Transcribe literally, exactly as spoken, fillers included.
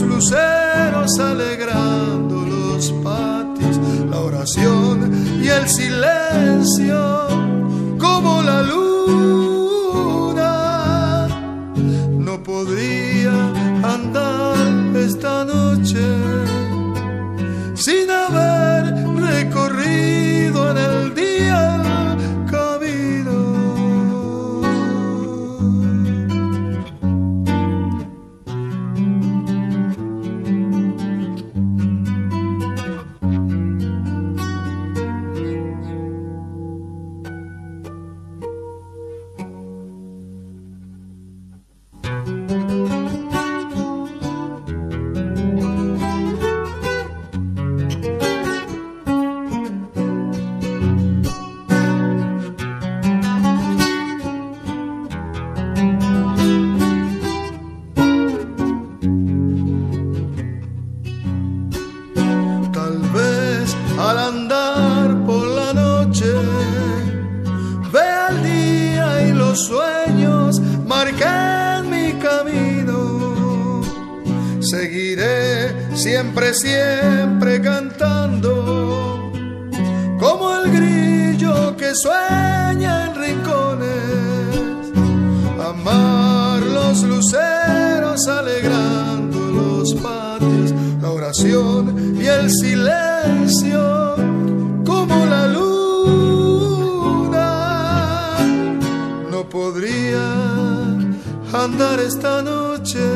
los luceros alegrando los patios, la oración y el silencio como la luna. No podría andar esta noche sin haber recorrido en el día el camino. Siempre cantando como el grillo que sueña en rincones, amar los luceros alegrando los patios, la oración y el silencio como la luna. No podría andar esta noche